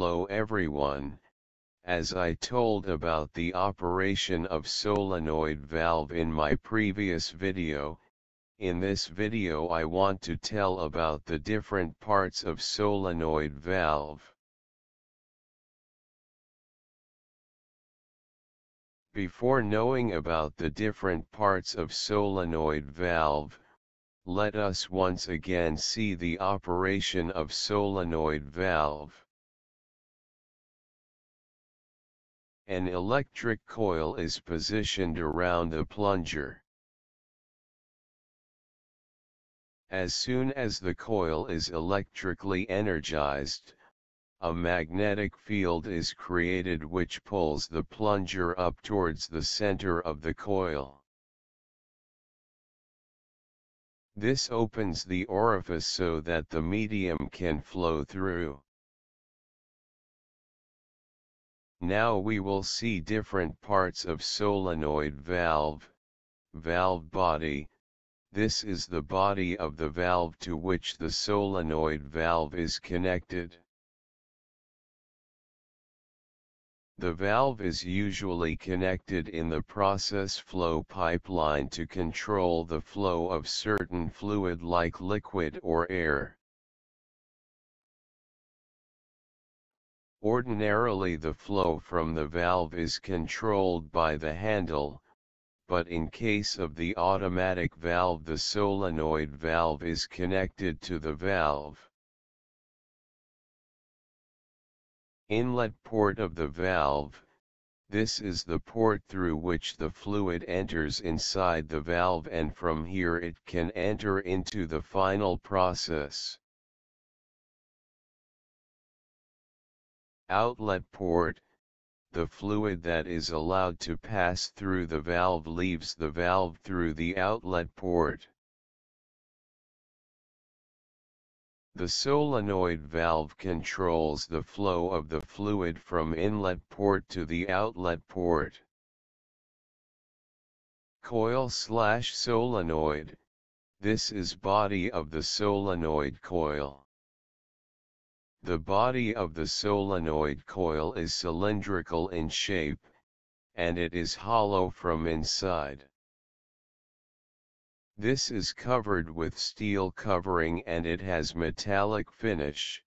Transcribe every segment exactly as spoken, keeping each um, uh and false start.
Hello everyone, as I told about the operation of solenoid valve in my previous video, in this video I want to tell about the different parts of solenoid valve. Before knowing about the different parts of solenoid valve, let us once again see the operation of solenoid valve. An electric coil is positioned around the plunger. As soon as the coil is electrically energized, a magnetic field is created which pulls the plunger up towards the center of the coil. This opens the orifice so that the medium can flow through. Now we will see different parts of solenoid valve, valve body. This is the body of the valve to which the solenoid valve is connected. The valve is usually connected in the process flow pipeline to control the flow of certain fluid like liquid or air. Ordinarily the flow from the valve is controlled by the handle, but in case of the automatic valve the solenoid valve is connected to the valve. Inlet port of the valve, this is the port through which the fluid enters inside the valve and from here it can enter into the final process. Outlet port, the fluid that is allowed to pass through the valve leaves the valve through the outlet port. The solenoid valve controls the flow of the fluid from inlet port to the outlet port. Coil slash solenoid, this is body of the solenoid coil. The body of the solenoid coil is cylindrical in shape, and it is hollow from inside. This is covered with steel covering and it has metallic finish.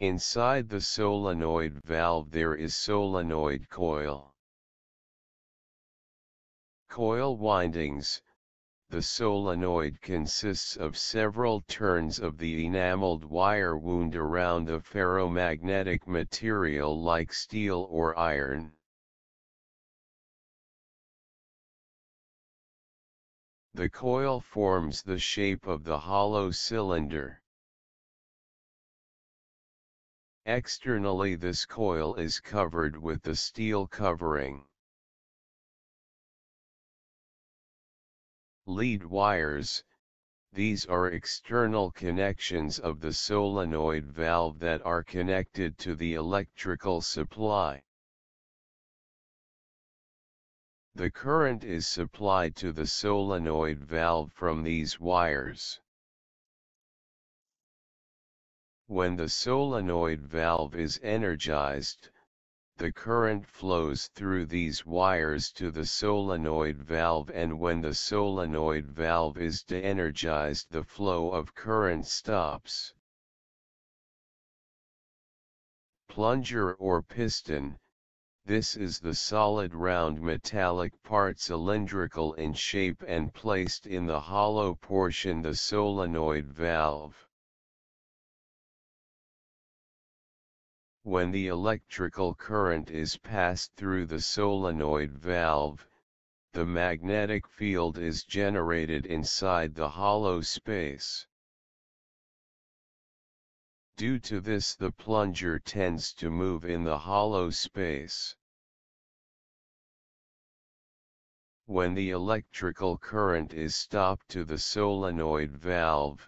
Inside the solenoid valve there is solenoid coil. Coil windings. The solenoid consists of several turns of the enameled wire wound around a ferromagnetic material like steel or iron. The coil forms the shape of the hollow cylinder. Externally this coil is covered with the steel covering. Lead wires, these are external connections of the solenoid valve that are connected to the electrical supply. The current is supplied to the solenoid valve from these wires. When the solenoid valve is energized, the current flows through these wires to the solenoid valve, and when the solenoid valve is de-energized the flow of current stops. Plunger or piston, this is the solid round metallic part cylindrical in shape and placed in the hollow portion the solenoid valve. When the electrical current is passed through the solenoid valve, the magnetic field is generated inside the hollow space. Due to this, the plunger tends to move in the hollow space. When the electrical current is stopped to the solenoid valve,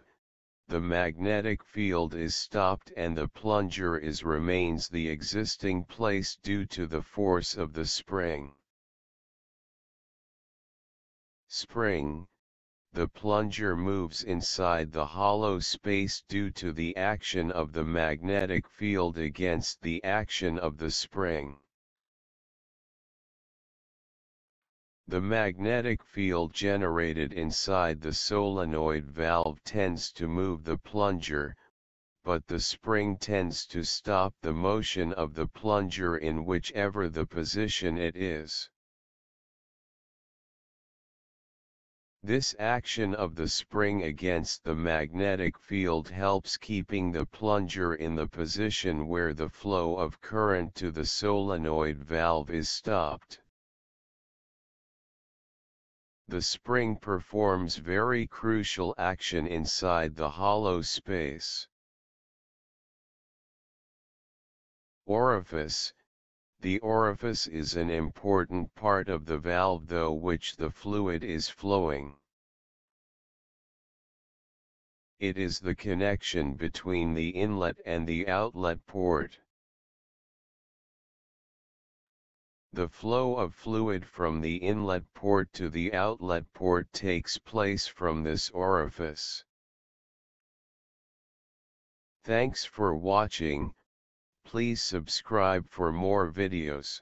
the magnetic field is stopped and the plunger is remains the existing place due to the force of the spring. Spring, the plunger moves inside the hollow space due to the action of the magnetic field against the action of the spring. The magnetic field generated inside the solenoid valve tends to move the plunger, but the spring tends to stop the motion of the plunger in whichever the position it is. This action of the spring against the magnetic field helps keeping the plunger in the position where the flow of current to the solenoid valve is stopped. The spring performs very crucial action inside the hollow space. Orifice. The orifice is an important part of the valve through which the fluid is flowing. It is the connection between the inlet and the outlet port. The flow of fluid from the inlet port to the outlet port takes place from this orifice. Thanks for watching. Please subscribe for more videos.